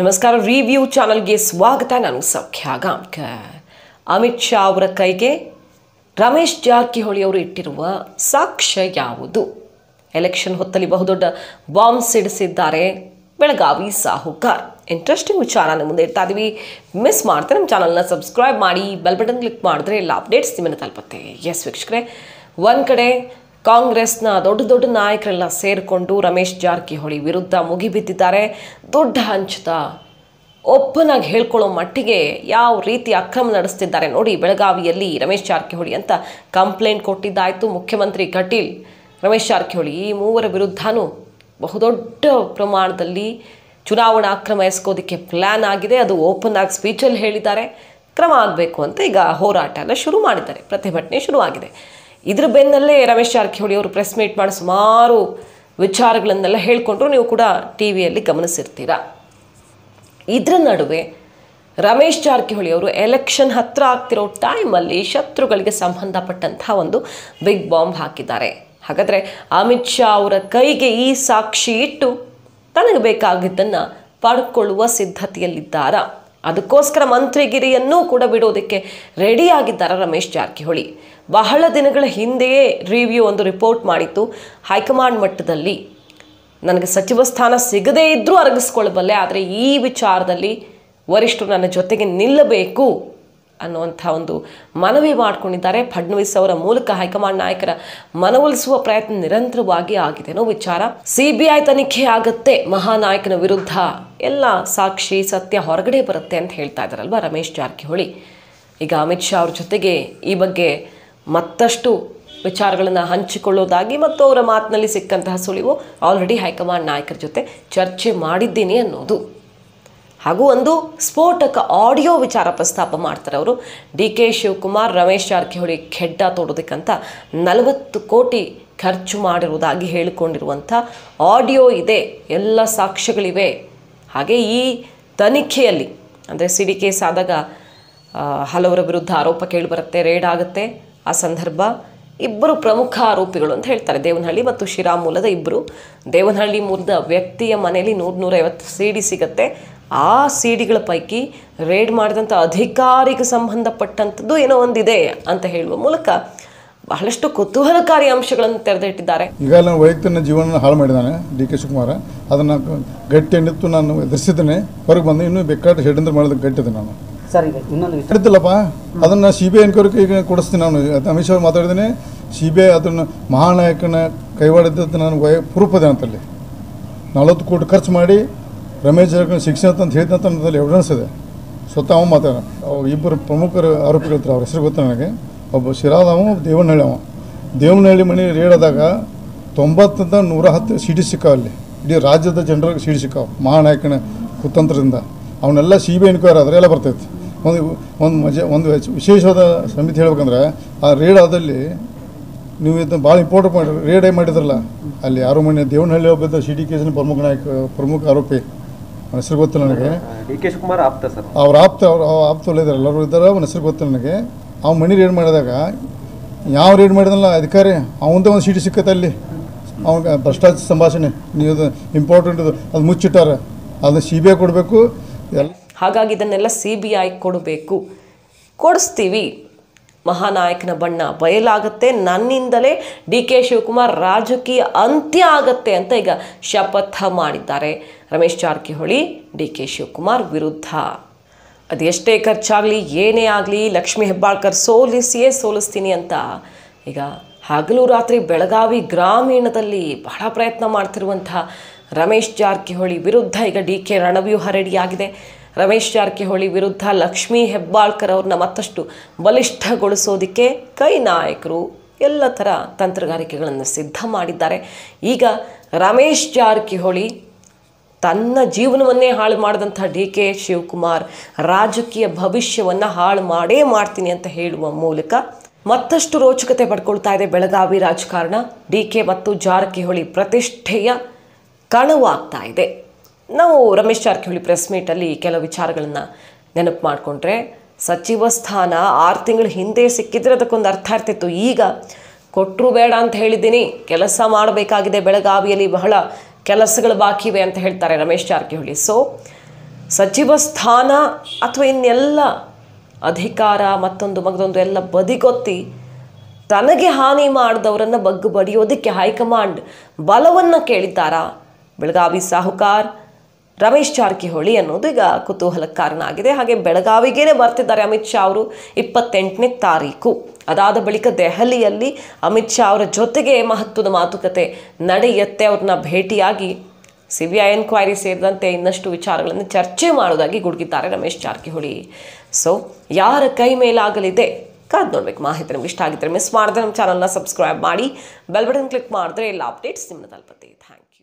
ನಮಸ್ಕಾರ ರಿವ್ಯೂ ಚಾನೆಲ್ಗೆ ಸ್ವಾಗತ. ನಾನು ಸೌಖ್ಯಾಗಾಂಕರ್. ಅಮಿತ್ ಶಾ ಅವರ ಕೈಗೆ ರಮೇಶ್ ಜಾರಕಿಹೊಳಿ ಅವರು ಇಟ್ಟಿರುವ ಸಾಕ್ಷ್ಯ ಯಾವುದು? ಎಲೆಕ್ಷನ್ ಹೊತ್ತಲ್ಲಿ ಬಹುದೊಡ್ಡ ಬಾಂಬ್ ಸಿಡಿಸಿದ್ದಾರೆ ಬೆಳಗಾವಿ ಸಾಹುಕಾರ್. ಇಂಟ್ರೆಸ್ಟಿಂಗ್ ವಿಚಾರನ ಮುಂದೆ ಇಡ್ತಾ ಇದೀವಿ, ಮಿಸ್ ಮಾಡ್ತಾರೆ ನಮ್ಮ ಚಾನಲ್ನ ಸಬ್ಸ್ಕ್ರೈಬ್ ಮಾಡಿ, ಬೆಲ್ ಬಟನ್ ಕ್ಲಿಕ್ ಮಾಡಿದ್ರೆ ಎಲ್ಲ ಅಪ್ಡೇಟ್ಸ್ ನಿಮ್ಮನ್ನು ತಲುಪುತ್ತೆ. ಎಸ್ ವೀಕ್ಷಕರೇ, ಒಂದು ಕಡೆ ಕಾಂಗ್ರೆಸ್ನ ದೊಡ್ಡ ದೊಡ್ಡ ನಾಯಕರೆಲ್ಲ ಸೇರಿಕೊಂಡು ರಮೇಶ್ ಜಾರಕಿಹೊಳಿ ವಿರುದ್ಧ ಮುಗಿಬಿದ್ದಿದ್ದಾರೆ. ದೊಡ್ಡ ಹಂಚದ ಓಪನ್ ಆಗಿ ಹೇಳ್ಕೊಳ್ಳೋ ಮಟ್ಟಿಗೆ ಯಾವ ರೀತಿ ಅಕ್ರಮ ನಡೆಸ್ತಿದ್ದಾರೆ ನೋಡಿ. ಬೆಳಗಾವಿಯಲ್ಲಿ ರಮೇಶ್ ಜಾರಕಿಹೊಳಿ ಅಂತ ಕಂಪ್ಲೇಂಟ್ ಕೊಟ್ಟಿದ್ದಾಯಿತು. ಮುಖ್ಯಮಂತ್ರಿ ಕಟೀಲ್ ರಮೇಶ್ ಜಾರಕಿಹೊಳಿ ಈ ಮೂವರ ವಿರುದ್ಧನೂ ಬಹುದೊಡ್ಡ ಪ್ರಮಾಣದಲ್ಲಿ ಚುನಾವಣಾ ಅಕ್ರಮ ಎಸ್ಕೋದಕ್ಕೆ ಪ್ಲ್ಯಾನ್ ಆಗಿದೆ. ಅದು ಓಪನ್ ಆಗಿ ಸ್ಪೀಚಲ್ಲಿ ಹೇಳಿದ್ದಾರೆ. ಕ್ರಮ ಆಗಬೇಕು ಅಂತ ಈಗ ಹೋರಾಟ ಎಲ್ಲ ಶುರು ಮಾಡಿದ್ದಾರೆ, ಪ್ರತಿಭಟನೆ ಶುರುವಾಗಿದೆ. ಇದರ ಬೆನ್ನಲ್ಲೇ ರಮೇಶ್ ಜಾರಕಿಹೊಳಿ ಅವರು ಪ್ರೆಸ್ ಮೀಟ್ ಮಾಡಿ ಸುಮಾರು ವಿಚಾರಗಳನ್ನೆಲ್ಲ ಹೇಳಿಕೊಂಡ್ರು, ನೀವು ಕೂಡ ಟಿ ವಿಯಲ್ಲಿ ಗಮನಿಸಿರ್ತೀರ. ಇದರ ನಡುವೆ ರಮೇಶ್ ಜಾರಕಿಹೊಳಿ ಅವರು ಎಲೆಕ್ಷನ್ ಹತ್ತಿರ ಆಗ್ತಿರೋ ಟೈಮಲ್ಲಿ ಶತ್ರುಗಳಿಗೆ ಸಂಬಂಧಪಟ್ಟಂತಹ ಒಂದು ಬಿಗ್ ಬಾಂಬ್ ಹಾಕಿದ್ದಾರೆ. ಹಾಗಾದರೆ ಅಮಿತ್ ಶಾ ಅವರ ಕೈಗೆ ಈ ಸಾಕ್ಷಿ ಇಟ್ಟು ತನಗೆ ಬೇಕಾಗಿದ್ದನ್ನು ಪಡ್ಕೊಳ್ಳುವ ಸಿದ್ಧತೆಯಲ್ಲಿದ್ದಾರಾ? ಅದಕ್ಕೋಸ್ಕರ ಮಂತ್ರಿಗಿರಿಯನ್ನೂ ಕೂಡ ಬಿಡೋದಕ್ಕೆ ರೆಡಿಯಾಗಿದ್ದಾರೆ ರಮೇಶ್ ಜಾರಕಿಹೊಳಿ. ಬಹಳ ದಿನಗಳ ಹಿಂದೆಯೇ ರಿವ್ಯೂ ಒಂದು ರಿಪೋರ್ಟ್ ಮಾಡಿತ್ತು, ಹೈಕಮಾಂಡ್ ಮಟ್ಟದಲ್ಲಿ ನನಗೆ ಸಚಿವ ಸ್ಥಾನ ಸಿಗದೇ ಇದ್ದರೂ ಅರಗಿಸ್ಕೊಳ್ಬಲ್ಲೆ, ಆದರೆ ಈ ವಿಚಾರದಲ್ಲಿ ವರಿಷ್ಠರು ನನ್ನ ಜೊತೆಗೆ ನಿಲ್ಲಬೇಕು ಅನ್ನುವಂಥ ಒಂದು ಮನವಿ ಮಾಡಿಕೊಂಡಿದ್ದಾರೆ. ಫಡ್ನವೀಸ್ ಅವರ ಮೂಲಕ ಹೈಕಮಾಂಡ್ ನಾಯಕರ ಮನವೊಲಿಸುವ ಪ್ರಯತ್ನ ನಿರಂತರವಾಗಿ ಆಗಿದೆ ಅನ್ನೋ ವಿಚಾರ. ಸಿಬಿಐ ತನಿಖೆ ಆಗುತ್ತೆ ಮಹಾನಾಯಕನ ವಿರುದ್ಧ, ಎಲ್ಲ ಸಾಕ್ಷಿ ಸತ್ಯ ಹೊರಗಡೆ ಬರುತ್ತೆ ಅಂತ ಹೇಳ್ತಾ ಇದ್ದಾರಲ್ವ ರಮೇಶ್ ಜಾರಕಿಹೊಳಿ. ಈಗ ಅಮಿತ್ ಶಾ ಅವ್ರ ಜೊತೆಗೆ ಈ ಬಗ್ಗೆ ಮತ್ತಷ್ಟು ವಿಚಾರಗಳನ್ನು ಹಂಚಿಕೊಳ್ಳೋದಾಗಿ ಮತ್ತು ಅವರ ಮಾತಿನಲ್ಲಿ ಸಿಕ್ಕಂತಹ ಸುಳಿವು ಆಲ್ರೆಡಿ ಹೈಕಮಾಂಡ್ ನಾಯಕರ ಜೊತೆ ಚರ್ಚೆ ಮಾಡಿದ್ದೀನಿ ಅನ್ನೋದು, ಹಾಗೂ ಒಂದು ಸ್ಫೋಟಕ ಆಡಿಯೋ ವಿಚಾರ ಪ್ರಸ್ತಾಪ ಮಾಡ್ತಾರೆ ಅವರು. ಡಿ.ಕೆ. ಶಿವಕುಮಾರ್ ರಮೇಶ್ ಜಾರಕಿಹೊಳಿ ಖೆಡ್ಡ ತೋಡೋದಕ್ಕಂತ 40 ಕೋಟಿ ಖರ್ಚು ಮಾಡಿರುವುದಾಗಿ ಹೇಳಿಕೊಂಡಿರುವಂಥ ಆಡಿಯೋ ಇದೆ, ಎಲ್ಲ ಸಾಕ್ಷ್ಯಗಳಿವೆ. ಹಾಗೆ ಈ ತನಿಖೆಯಲ್ಲಿ ಅಂದರೆ ಸಿ ಡಿ ಕೇಸ್ ಆದಾಗ ಹಲವರ ವಿರುದ್ಧ ಆರೋಪ ಕೇಳಿಬರುತ್ತೆ, ರೇಡ್ ಆಗುತ್ತೆ. ಆ ಸಂದರ್ಭ ಇಬ್ಬರು ಪ್ರಮುಖ ಆರೋಪಿಗಳು ಅಂತ ಹೇಳ್ತಾರೆ, ದೇವನಹಳ್ಳಿ ಮತ್ತು ಶಿರಾ ಮೂಲದ ಇಬ್ಬರು. ದೇವನಹಳ್ಳಿ ಮೂಲದ ವ್ಯಕ್ತಿಯ ಮನೆಯಲ್ಲಿ 100-150 ಸಿಡಿ ಸಿಗುತ್ತೆ. ಆ ಸಿಡಿಗಳ ಪೈಕಿ ರೇಡ್ ಮಾಡಿದಂಥ ಅಧಿಕಾರಿಗೆ ಸಂಬಂಧಪಟ್ಟಂಥದ್ದು ಏನೋ ಒಂದಿದೆ ಅಂತ ಹೇಳುವ ಮೂಲಕ ಬಹಳಷ್ಟು ಕುತೂಹಲಕಾರಿ ಅಂಶಗಳನ್ನು ತೆರೆದಿಟ್ಟಿದ್ದಾರೆ. ಈಗಾಗಲೇ ವೈಯಕ್ತಿಕ ಜೀವನ ಹಾಳು ಮಾಡಿದ್ದಾನೆ ಡಿ.ಕೆ. ಶಿವಕುಮಾರ್. ಅದನ್ನು ಗಟ್ಟಿ ನಿಂತು ನಾನು ಎದುರಿಸಿದ್ದೇನೆ, ಹೊರಗೆ ಬಂದು ಇನ್ನೂ ಬೇಕಾದ ಹೆಡ್ ಅಂದ್ರೆ ಮಾಡೋದಕ್ಕೆ ಗಟ್ಟಿದೆ ನಾನು. ಸರ್, ಈಗ ಇನ್ನೊಂದು ಹಿಡಿದಿಲ್ಲಪ್ಪ, ಅದನ್ನು ಸಿಬಿಐ ಎನ್ಕ್ವೈರಿಗೆ ಕೊಡಿಸ್ತೀನಿ ನಾನು. ಅಮಿತ್ ಶಾ ಮಾತಾಡಿದ್ದೀನಿ, ಸಿಬಿಐ ಅದನ್ನು ಮಹಾನಾಯಕನ ಕೈವಾಡಿದ್ದು ನಾನು ಪ್ರೂಫ್ ಇದೆ ಅಂತಲ್ಲಿ. 40 ಕೋಟಿ ಖರ್ಚು ಮಾಡಿ ರಮೇಶ್ ಜಾರಕಿಹೊಳಿ ಶಿಕ್ಷಣ ಅಂತ ಹೇಳಿದಂತ ನಮ್ಮಲ್ಲಿ ಎವಿಡೆನ್ಸ್ ಇದೆ. ಸ್ವತಃ ಅವ ಮಾತಾಡ, ಇಬ್ಬರು ಪ್ರಮುಖರು ಆರೋಪಿಗಳು ಇರ್ತಾರೆ, ಅವ್ರ ಹೆಸರು ಗೊತ್ತು ನನಗೆ. ಒಬ್ಬ ಶಿರಾದವ, ದೇವನಹಳ್ಳಿ. ಅವ ದೇವನಹಳ್ಳಿ ಮನೆ ರೇಡಾದಾಗ 90-110 ಸಿಡಿ ಸಿಕ್ಕಾವ. ಅಲ್ಲಿ ಇಡೀ ರಾಜ್ಯದ ಜನರಿಗೆ ಸಿಡಿ ಸಿಕ್ಕಾವ ಮಹಾನಾಯಕನ ಕುತಂತ್ರದಿಂದ. ಅವನ್ನೆಲ್ಲ ಸಿ ಬಿ ಐ ಎನ್ಕ್ವೈರಿ ಆದರೆ ಎಲ್ಲ ಬರ್ತೈತಿ. ಒಂದು ಒಂದು ಮಜಾ ಒಂದು ವಿಶೇಷವಾದ ಸಮಿತಿ ಹೇಳ್ಬೇಕಂದ್ರೆ ಆ ರೇಡ್ ಆದಲ್ಲಿ ನೀವು ಇದನ್ನು ಭಾಳ ಇಂಪಾರ್ಟೆಂಟ್ ಮಾಡಿ ರೇಡೇ ಮಾಡಿದ್ರಲ್ಲ. ಅಲ್ಲಿ ಯಾರು ಮನೆ ದೇವನಹಳ್ಳಿ ಒಬ್ಬ ಸಿ ಡಿ ಕೇಸಿನ ಪ್ರಮುಖ ನಾಯಕ, ಪ್ರಮುಖ ಆರೋಪಿ. ಅವನ ಹೆಸರು ಗೊತ್ತು ನನಗೆ, ಡಿ.ಕೆ. ಶಿವಕುಮಾರ್ ಆಪ್ತ ಸರ್. ಅವ್ರ ಆಪ್ತ ಒಳ್ಳೆದಾರೆ, ಎಲ್ಲರೂ ಇದ್ದಾರೆ. ಅವನ ಹೆಸರು ಗೊತ್ತು ನನಗೆ. ಅವ್ನು ಮನೆ ರೇಡ್ ಮಾಡಿದಾಗ ಯಾವ ರೇಡ್ ಮಾಡಿದ್ನಲ್ಲ ಅಧಿಕಾರಿ, ಅವಂದೇ ಒಂದು ಸಿಡಿ ಸಿಕ್ಕತ್ತೆ ಅಲ್ಲಿ. ಅವ್ನಿಗೆ ಭ್ರಷ್ಟಾಚಾರ ಸಂಭಾಷಣೆ ನೀವು ಇಂಪಾರ್ಟೆಂಟ್ ಅದು ಮುಚ್ಚಿಟ್ಟಾರೆ, ಅದನ್ನ ಸಿ ಬಿ ಐ ಕೊಡಬೇಕು. ಹಾಗಾಗಿ ಇದನ್ನೆಲ್ಲ ಸಿ ಬಿ ಐ ಕೊಡಬೇಕು, ಕೊಡಿಸ್ತೀವಿ, ಮಹಾನಾಯಕನ ಬಣ್ಣ ಬಯಲಾಗುತ್ತೆ, ನನ್ನಿಂದಲೇ ಡಿ.ಕೆ. ಶಿವಕುಮಾರ್ ರಾಜಕೀಯ ಅಂತ್ಯ ಆಗತ್ತೆ ಅಂತ ಈಗ ಶಪಥ ಮಾಡಿದ್ದಾರೆ ರಮೇಶ್ ಜಾರಕಿಹೊಳಿ ಡಿ.ಕೆ. ಶಿವಕುಮಾರ್ ವಿರುದ್ಧ. ಅದು ಎಷ್ಟೇ ಖರ್ಚಾಗಲಿ, ಏನೇ ಆಗಲಿ, ಲಕ್ಷ್ಮೀ ಹೆಬ್ಬಾಳ್ಕರ್ ಸೋಲಿಸಿಯೇ ಸೋಲಿಸ್ತೀನಿ ಅಂತ ಈಗ ಹಗಲು ರಾತ್ರಿ ಬೆಳಗಾವಿ ಗ್ರಾಮೀಣದಲ್ಲಿ ಬಹಳ ಪ್ರಯತ್ನ ಮಾಡ್ತಿರುವಂಥ ರಮೇಶ್ ಜಾರಕಿಹೊಳಿ ವಿರುದ್ಧ ಈಗ ಡಿ.ಕೆ. ರಣವ್ಯೂಹ ರೆಡಿಯಾಗಿದೆ. ರಮೇಶ್ ಜಾರಕಿಹೊಳಿ ವಿರುದ್ಧ ಲಕ್ಷ್ಮೀ ಹೆಬ್ಬಾಳ್ಕರ್ ಅವ್ರನ್ನ ಮತ್ತಷ್ಟು ಬಲಿಷ್ಠಗೊಳಿಸೋದಕ್ಕೆ ಕೈ ನಾಯಕರು ಎಲ್ಲ ಥರ ತಂತ್ರಗಾರಿಕೆಗಳನ್ನು ಸಿದ್ಧ ಮಾಡಿದ್ದಾರೆ. ಈಗ ರಮೇಶ್ ಜಾರಕಿಹೊಳಿ ತನ್ನ ಜೀವನವನ್ನೇ ಹಾಳು ಮಾಡಿದಂಥ ಡಿ.ಕೆ. ಶಿವಕುಮಾರ್ ರಾಜಕೀಯ ಭವಿಷ್ಯವನ್ನು ಹಾಳು ಮಾಡೇ ಮಾಡ್ತೀನಿ ಅಂತ ಹೇಳುವ ಮೂಲಕ ಮತ್ತಷ್ಟು ರೋಚಕತೆ ಪಡ್ಕೊಳ್ತಾ ಇದೆ ಬೆಳಗಾವಿ ರಾಜಕಾರಣ. ಡಿ.ಕೆ. ಮತ್ತು ಜಾರಕಿಹೊಳಿ ಪ್ರತಿಷ್ಠೆಯ ಕಣವಾಗ್ತಾ ಇದೆ. ನಾವು ರಮೇಶ್ ಜಾರಕಿಹೊಳಿ ಪ್ರೆಸ್ ಮೀಟಲ್ಲಿ ಕೆಲವು ವಿಚಾರಗಳನ್ನು ನೆನಪು ಮಾಡಿಕೊಂಡ್ರೆ, ಸಚಿವ ಸ್ಥಾನ 6 ತಿಂಗಳ ಹಿಂದೆ ಸಿಕ್ಕಿದ್ರೆ ಅದಕ್ಕೊಂದು ಅರ್ಥ ಇರ್ತಿತ್ತು. ಈಗ ಕೊಟ್ಟರು ಬೇಡ ಅಂತ ಹೇಳಿದ್ದೀನಿ, ಕೆಲಸ ಮಾಡಬೇಕಾಗಿದೆ, ಬೆಳಗಾವಿಯಲ್ಲಿ ಬಹಳ ಕೆಲಸಗಳು ಬಾಕಿ ಇವೆ ಅಂತ ಹೇಳ್ತಾರೆ ರಮೇಶ್ ಜಾರಕಿಹೊಳಿ. ಸೊ ಸಚಿವ ಸ್ಥಾನ ಅಥವಾ ಇನ್ನೆಲ್ಲ ಅಧಿಕಾರ ಮತ್ತೊಂದು ಮಗದೊಂದು ಎಲ್ಲ ಬದಿಗೊತ್ತಿ ತನಗೆ ಹಾನಿ ಮಾಡಿದವರನ್ನು ಬಗ್ಗು ಬಡಿಯೋದಕ್ಕೆ ಹೈಕಮಾಂಡ್ ಬಲವನ್ನು ಕೇಳಿದ್ದಾರಾ? ಬೆಳಗಾವಿ ಸಾಹುಕಾರ ರಮೇಶ್ ಜಾರಕಿಹೊಳಿ ಅನ್ನೋದು ಈಗ ಕುತೂಹಲ ಕಾರಣ ಆಗಿದೆ. ಹಾಗೆ ಬೆಳಗಾವಿಗೇನೆ ಬರ್ತಿದ್ದಾರೆ ಅಮಿತ್ ಶಾ ಅವರು 28ನೇ ತಾರೀಕು. ಅದಾದ ಬಳಿಕ ದೆಹಲಿಯಲ್ಲಿ ಅಮಿತ್ ಶಾ ಅವರ ಜೊತೆಗೆ ಮಹತ್ವದ ಮಾತುಕತೆ ನಡೆಯುತ್ತೆ. ಅವ್ರನ್ನ ಭೇಟಿಯಾಗಿ ಸಿಬಿಐ ಎನ್ಕ್ವೈರಿ ಸೇರಿದಂತೆ ಇನ್ನಷ್ಟು ವಿಚಾರಗಳನ್ನು ಚರ್ಚೆ ಮಾಡೋದಾಗಿ ಗುಡುಗಿದ್ದಾರೆ ರಮೇಶ್ ಜಾರಕಿಹೊಳಿ. ಸೊ ಯಾರ ಕೈ ಮೇಲಾಗಲಿದೆ ಕಾದು ನೋಡ್ಬೇಕು. ಮಾಹಿತಿ ನಿಮ್ಗೆ ಇಷ್ಟ ಆಗಿದ್ದರೆ ಮಿಸ್ ಮಾಡಿದ್ರೆ ನಮ್ಮ ಚಾನಲ್ನ ಸಬ್ಸ್ಕ್ರೈಬ್ ಮಾಡಿ ಬೆಲ್ ಬಟನ್ ಕ್ಲಿಕ್ ಮಾಡಿದ್ರೆ ಎಲ್ಲ ಅಪ್ಡೇಟ್ಸ್ ನಿಮ್ಮನ್ನ ತಲುಪುತ್ತೆ. Thank you.